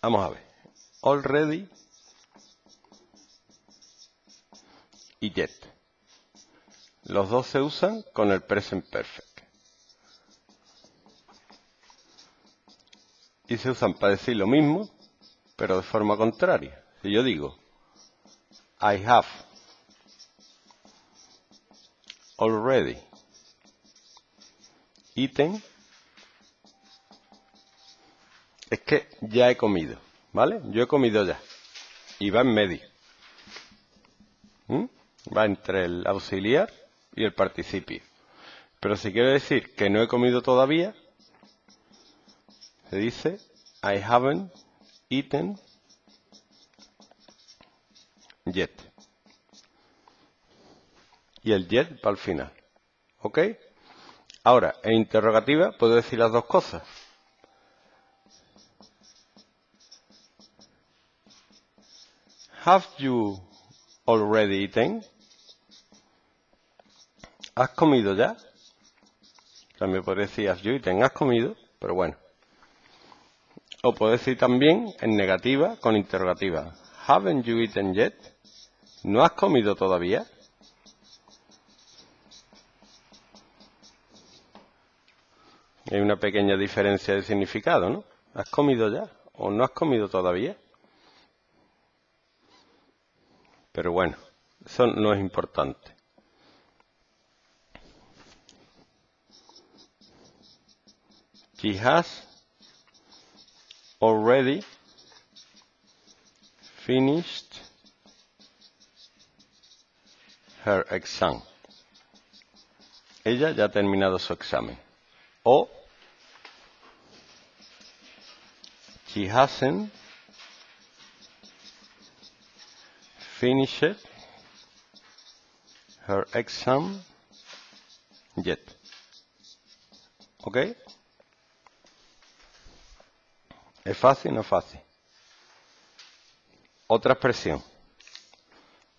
Vamos a ver. Already y yet. Los dos se usan con el present perfect. Y se usan para decir lo mismo, pero de forma contraria. Si yo digo, I have already eaten, es que ya he comido, ¿vale? Yo he comido ya. Y va en medio. Va entre el auxiliar y el participio. Pero si quiero decir que no he comido todavía, se dice I haven't eaten yet. Y el yet para el final. ¿Ok? Ahora, en interrogativa puedo decir las dos cosas. Have you already eaten? ¿Has comido ya? También podría decir have you eaten, ¿has comido? Pero bueno. O puedo decir también en negativa con interrogativa. Haven't you eaten yet? ¿No has comido todavía? Hay una pequeña diferencia de significado, ¿no? ¿Has comido ya? ¿O no has comido todavía? Pero bueno, eso no es importante. She has already finished her exam. Ella ya ha terminado su examen. O she hasn't finished her exam yet. ¿Ok? ¿Es fácil o no es fácil? Otra expresión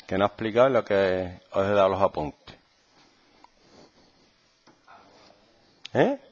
que no he explicado en lo que os he dado los apuntes. ¿Eh?